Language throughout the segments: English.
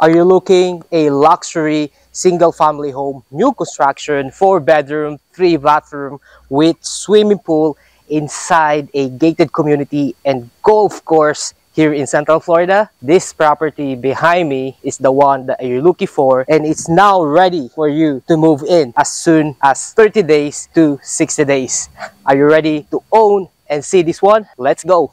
Are you looking a luxury single-family home, new construction, 4-bedroom, 3-bathroom with swimming pool inside a gated community and golf course here in Central Florida? This property behind me is the one that you're looking for, and it's now ready for you to move in as soon as 30 days to 60 days. Are you ready to own and see this one? Let's go!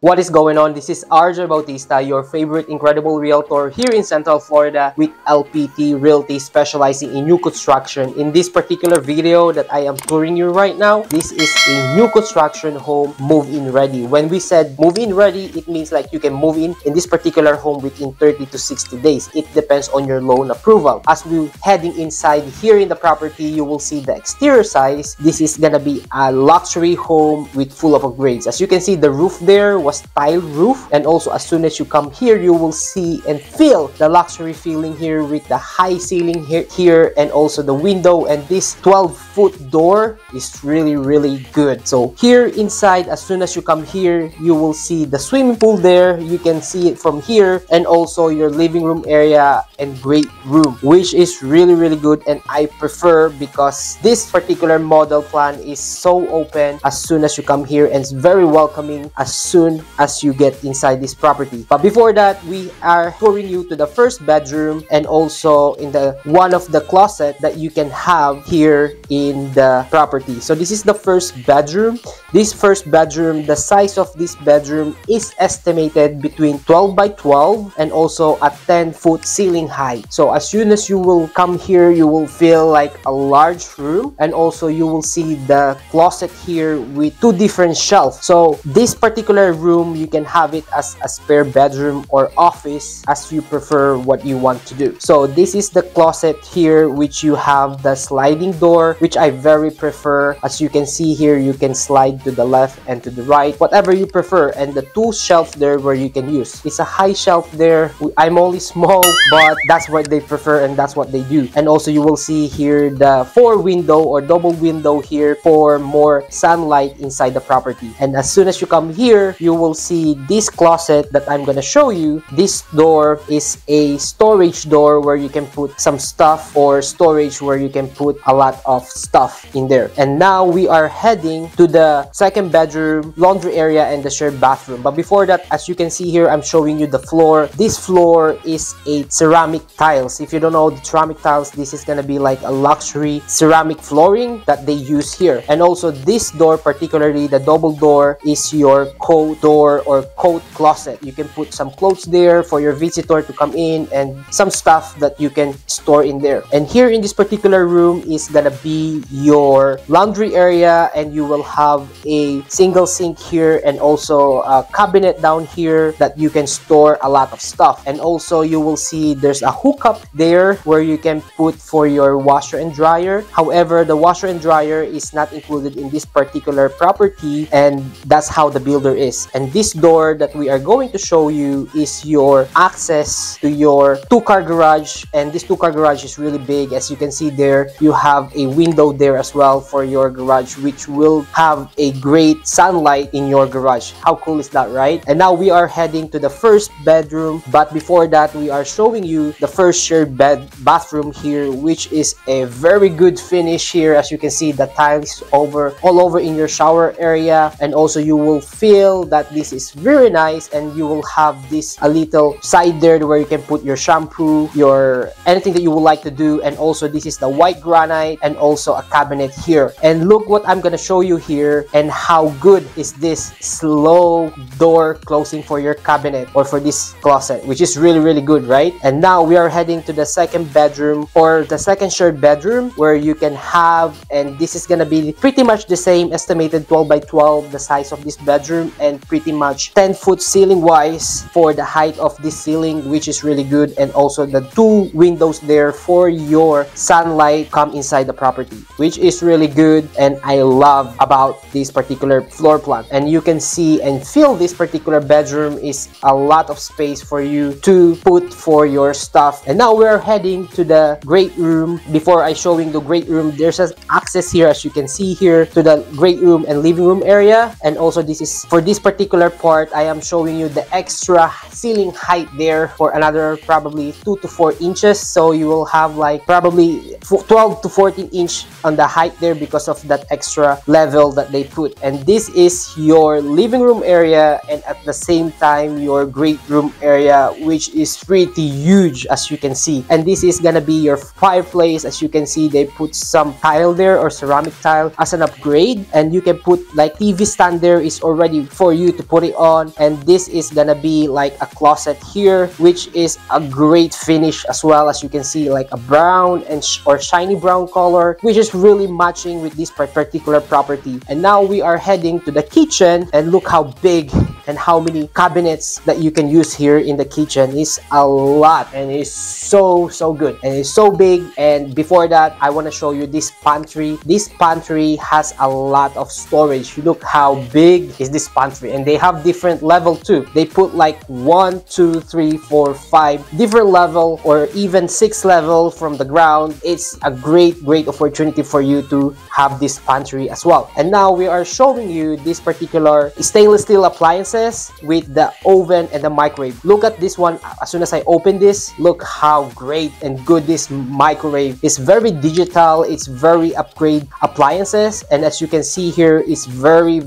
What is going on? This is RJ Bautista, your favorite incredible realtor here in Central Florida with LPT Realty, specializing in new construction. In this particular video that I am touring you right now, this is a new construction home, move-in ready. When we said move-in ready, it means like you can move in this particular home within 30 to 60 days. It depends on your loan approval. As we're heading inside here in the property, you will see the exterior size. This is gonna be a luxury home with full of upgrades. As you can see, the roof there was tiled roof, and also as soon as you come here, you will see and feel the luxury feeling here with the high ceiling here, and also the window, and this 12-foot door is really good. So here inside, as soon as you come here, you will see the swimming pool there. You can see it from here, and also your living room area and great room, which is really good, and I prefer because this particular model plan is so open as soon as you come here, and it's very welcoming as soon as you get inside this property. But before that, we are touring you to the first bedroom, and also in the one of the closet that you can have here in the property. So this is the first bedroom. This first bedroom, the size of this bedroom is estimated between 12 by 12 and also a 10-foot ceiling height. So as soon as you will come here, you will feel like a large room, and also you will see the closet here with two different shelves. So this particular room, you can have it as a spare bedroom or office, as you prefer what you want to do. So this is the closet here, which you have the sliding door, which I very prefer. As you can see here, you can slide to the left and to the right, whatever you prefer, and the two shelves there where you can use. It's a high shelf there. I'm only small, but that's what they prefer and that's what they do. And also you will see here the four window or double window here for more sunlight inside the property. And as soon as you come here, you will see this closet that I'm gonna show you. This door is a storage door where you can put some stuff, or storage where you can put a lot of stuff in there. And now we are heading to the second bedroom, laundry area, and the shared bathroom. But before that, as you can see here, I'm showing you the floor. This floor is a ceramic tiles. If you don't know the ceramic tiles, this is gonna be like a luxury ceramic flooring that they use here. And also this door, particularly the double door, is your coat door or coat closet. You can put some clothes there for your visitor to come in, and some stuff that you can store in there. And here in this particular room is gonna be your laundry area, and you will have a single sink here, and also a cabinet down here that you can store a lot of stuff. And also you will see there's a hookup there where you can put for your washer and dryer. However, the washer and dryer is not included in this particular property, and that's how the builder is. And this door that we are going to show you is your access to your two-car garage, and this two-car garage is really big. As you can see there, you have a window there as well for your garage, which will have a great sunlight in your garage. How cool is that, right? And now we are heading to the first bedroom, but before that, we are showing you the first shared bathroom here, which is a very good finish here. As you can see, the tiles all over in your shower area, and also you will feel that this is very nice, and you will have this a little side there where you can put your shampoo, your anything that you would like to do. And also this is the white granite, and also a cabinet here. And look what I'm gonna show you here, and how good is this slow door closing for your cabinet or for this closet, which is really good, right? And now we are heading to the second bedroom, or the second shared bedroom, where you can have, and this is gonna be pretty much the same, estimated 12 by 12, the size of this bedroom, and pretty much 10-foot ceiling wise for the height of this ceiling, which is really good. And also the two windows there for your sunlight come inside the property, which is really good, and I love about this this particular floor plan. And you can see and feel this particular bedroom is a lot of space for you to put for your stuff. And now we're heading to the great room. Before I showing the great room, there's an access here, as you can see here, to the great room and living room area. And also this is for this particular part, I am showing you the extra ceiling height there for another probably 2 to 4 inches. So you will have like probably 12 to 14 inch on the height there because of that extra level that they put. And this is your living room area, and at the same time your great room area, which is pretty huge, as you can see. And this is gonna be your fireplace. As you can see, they put some tile there or ceramic tile as an upgrade, and you can put like TV stand there is already for you to put it on. And this is gonna be like a closet here, which is a great finish as well, as you can see, like a brown and or shiny brown color, which is really matching with this particular property. And now we are heading to the kitchen, and look how big and how many cabinets that you can use here in the kitchen. Is a lot, and it's so good, and it's so big. And before that, I want to show you this pantry. This pantry has a lot of storage. You look how big is this pantry, and they have different level too. They put like 1, 2, 3, 4, 5 different level, or even 6 level from the ground. It's a great opportunity for you to have this pantry as well. And now we are showing you this particular stainless steel appliances with the oven and the microwave. Look at this one. As soon as I open this, look how great and good this microwave. It's very digital, it's very upgrade appliances, and as you can see here, it's very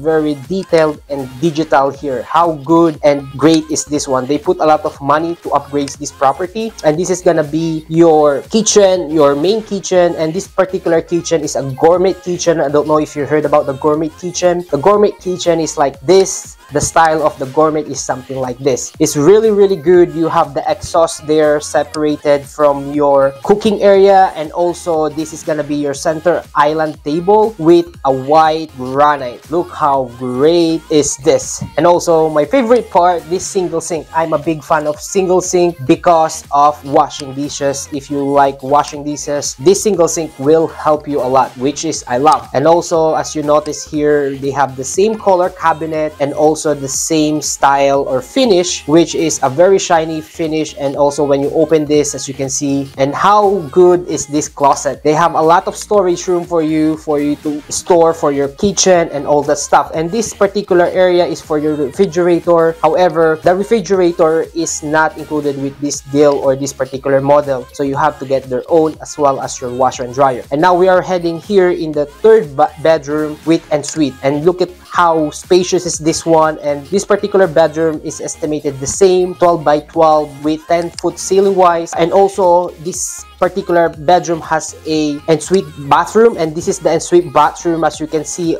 detailed and digital here. How good and great is this one. They put a lot of money to upgrade this property. And this is gonna be your kitchen, your main kitchen. And this particular kitchen is a gourmet kitchen. I don't know if you heard about the gourmet kitchen. The gourmet kitchen is like this. The style of the gourmet is something like this. It's really good. You have the exhaust there separated from your cooking area. And also this is gonna be your center island table with a white granite. Look how great is this. And also my favorite part, this single sink. I'm a big fan of single sink because of washing dishes. If you like washing dishes, this single sink will help you a lot, which is I love. And also as you notice here, they have the same color cabinet and also the same style or finish, which is a very shiny finish. And also when you open this, as you can see, and how good is this closet. They have a lot of storage room for you to store for your kitchen and all that stuff. And this particular area is for your refrigerator. However, the refrigerator is not included with this deal or this particular model, so you have to get their own, as well as your washer and dryer. And now we are heading here in the third bedroom with ensuite, and look at how spacious is this one. And this particular bedroom is estimated the same, 12 by 12 with 10-foot ceiling wise. And also this particular bedroom has a ensuite bathroom, and this is the ensuite bathroom. As you can see,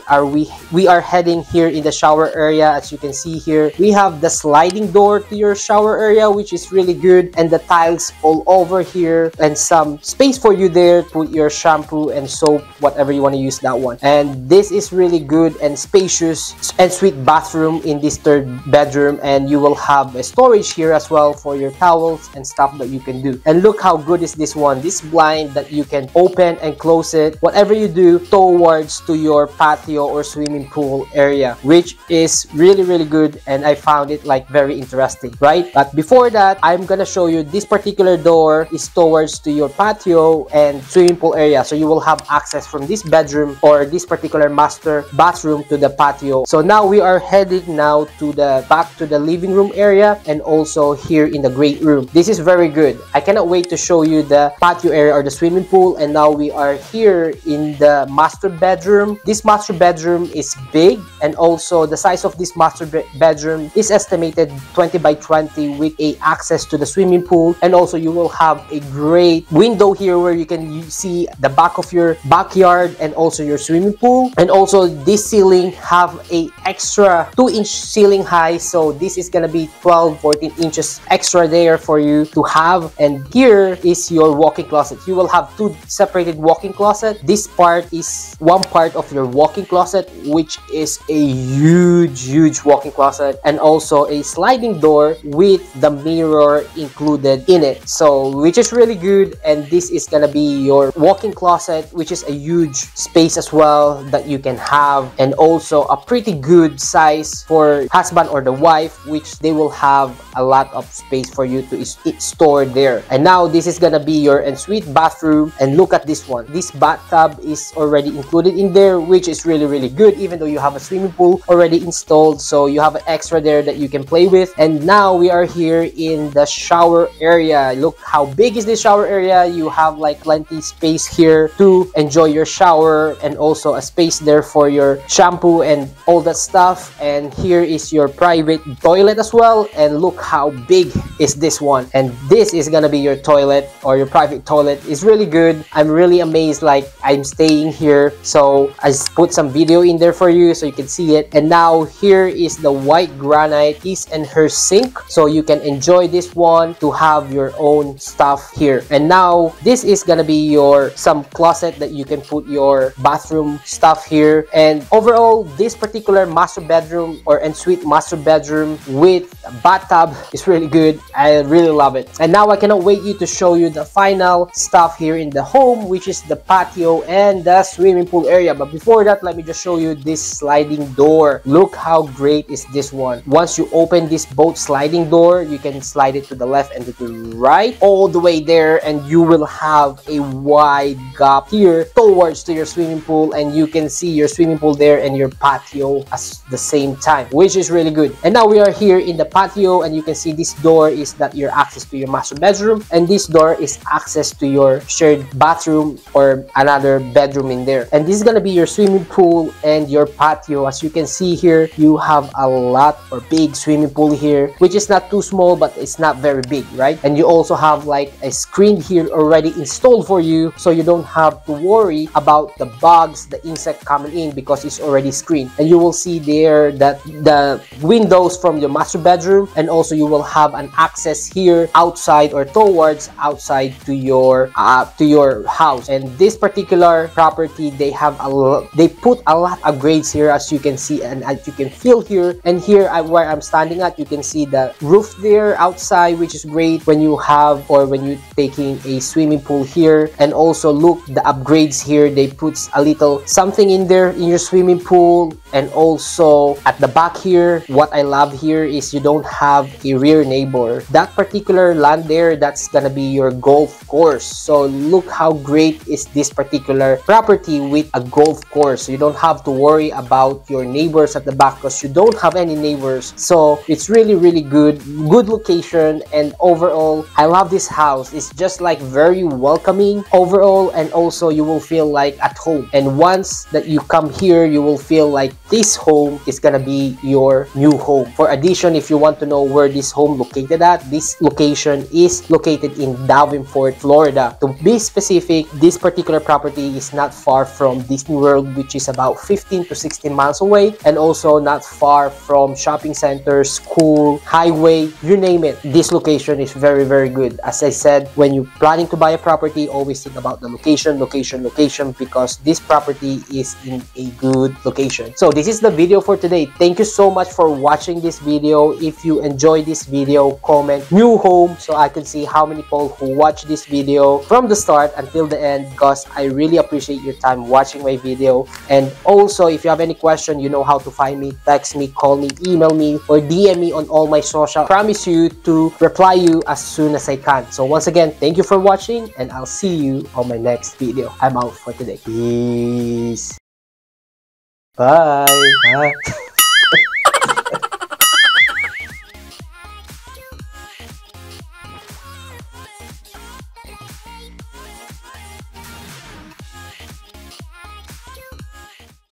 we are heading here in the shower area. As you can see here, we have the sliding door to your shower area, which is really good, and the tiles all over here, and some space for you there, put your shampoo and soap, whatever you want to use that one. And this is really good and spacious ensuite bathroom in this third bedroom. And you will have a storage here as well for your towels and stuff that you can do. And look how good is this one. This blind that you can open and close it whatever you do towards to your patio or swimming pool area, which is really good. And I found it like very interesting, right? But before that, I'm gonna show you this particular door is towards to your patio and swimming pool area, so you will have access from this bedroom or this particular master bathroom to the patio. So now we are heading now to the back to the living room area, and also here in the great room. This is very good. I cannot wait to show you the patio area or the swimming pool. And now we are here in the master bedroom. This master bedroom is big, and also the size of this master bedroom is estimated 20 by 20 with a access to the swimming pool. And also you will have a great window here where you can see the back of your backyard and also your swimming pool. And also this ceiling have a extra 2-inch ceiling high, so this is gonna be 12-14 inches extra there for you to have. And here is your walk walk-in closet. You will have two separated walk-in closet. This part is one part of your walk-in closet, which is a huge walk-in closet, and also a sliding door with the mirror included in it, so which is really good. And this is gonna be your walk-in closet, which is a huge space as well that you can have, and also a pretty good size for husband or the wife, which they will have a lot of space for you to store there. And now this is gonna be your ensuite bathroom, and look at this one. This bathtub is already included in there, which is really good, even though you have a swimming pool already installed, so you have an extra there that you can play with. And now we are here in the shower area. Look how big is this shower area. You have like plenty space here to enjoy your shower, and also a space there for your shampoo and all that stuff. And here is your private toilet as well, and look how big is this one. And this is gonna be your toilet, or your private toilet. Is really good. I'm really amazed, like I'm staying here, so I put some video in there for you so you can see it. And now here is the white granite his and her sink, so you can enjoy this one to have your own stuff here. And now this is gonna be your some closet that you can put your bathroom stuff here. And overall, this particular master bedroom or ensuite master bedroom with a bathtub is really good. I really love it. And now I cannot wait to show you the final stuff here in the home, which is the patio and the swimming pool area. But before that, let me just show you this sliding door. Look how great is this one. Once you open this boat sliding door, you can slide it to the left and to the right all the way there, and you will have a wide gap here towards to your swimming pool, and you can see your swimming pool there and your patio at the same time, which is really good. And now we are here in the patio, and you can see this door is that your access to your master bedroom, and this door is access to your shared bathroom or another bedroom in there. And this is gonna be your swimming pool and your patio. As you can see here, you have a lot or big swimming pool here, which is not too small, but it's not very big, right? And you also have like a screen here already installed for you, so you don't have to worry about the bugs, the insect coming in, because it's already screened. And you will see there that the windows from your master bedroom, and also you will have an access here outside or towards outside to your house. And this particular property, they have they put a lot of grades here, as you can see and as you can feel here. And here where I'm standing at, you can see the roof there outside, which is great when you have or when you're taking a swimming pool here. And also look the upgrades here, they put a little something in there in your swimming pool. And also at the back here, what I love here is you don't have a rear neighbor. That particular land there, that's gonna be your golf course. So look how great is this particular property with a golf course. You don't have to worry about your neighbors at the back, because you don't have any neighbors. So it's really good location. And overall, I love this house. It's just like very welcoming overall, and also you will feel like at home. And once that you come here, you will feel like this home is gonna be your new home. For addition, if you want to know where this home located at, this location is located in Davenport, Florida. To be specific, this particular property is not far from Disney World, which is about 15 to 16 miles away, and also not far from shopping center, school, highway, you name it. This location is very good. As I said, when you're planning to buy a property, always think about the location, because this property is in a good location. So this is the video for today. Thank you so much for watching this video. If you enjoyed this video, comment new home so I can see how many people who watch this video from the start until the end, because I really appreciate your time watching my video. And also, if you have any question, you know how to find me. Text me, call me, email me, or DM me on all my social. I promise you to reply you as soon as I can. So once again, thank you for watching, and I'll see you on my next video. I'm out for today. Peace. Bye.